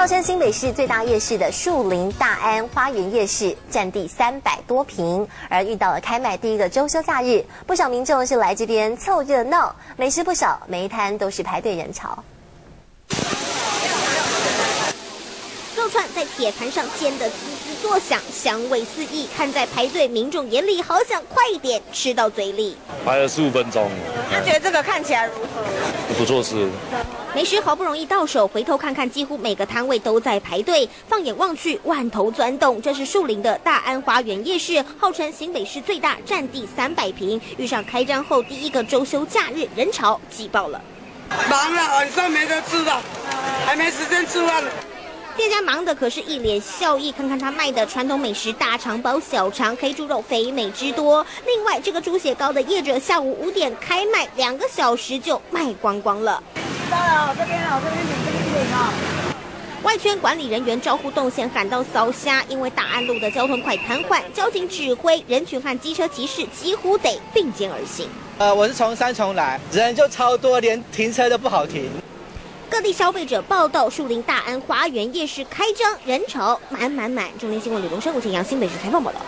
靠山新北市最大夜市的树林大安花园夜市，占地300多坪，而遇到了开卖第一个周休假日，不少民众是来这边凑热闹，美食不少，每一摊都是排队人潮。 肉串在铁盘上煎得滋滋作响，香味四溢。看在排队民众眼里，好想快一点吃到嘴里。排了15分钟，他觉得这个看起来如何？不错吃。美食好不容易到手，回头看看，几乎每个摊位都在排队。放眼望去，万头钻动。这是树林的大安花园夜市，号称新北市最大，占地300坪。遇上开张后第一个周休假日，人潮挤爆了。忙了，晚上没得吃了，还没时间吃饭。 店家忙的可是一脸笑意，看看他卖的传统美食大肠包小肠、黑猪肉、肥美之多。另外，这个猪血糕的业者下午5点开卖，2个小时就卖光光了。到了，这边领。 外圈管理人员招呼动线喊到“扫虾”，因为大安路的交通快瘫痪，交警指挥人群和机车骑士几乎得并肩而行。我是从3重来，人就超多，连停车都不好停。 各地消费者报道，树林大安花园夜市开张，人潮满。中天新闻吕龙生、吴庆阳，新北市采访报道。